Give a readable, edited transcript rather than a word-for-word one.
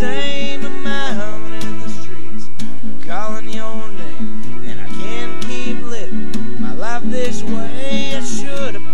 same amount in the streets, calling your name, and I can't keep living my life this way. I should have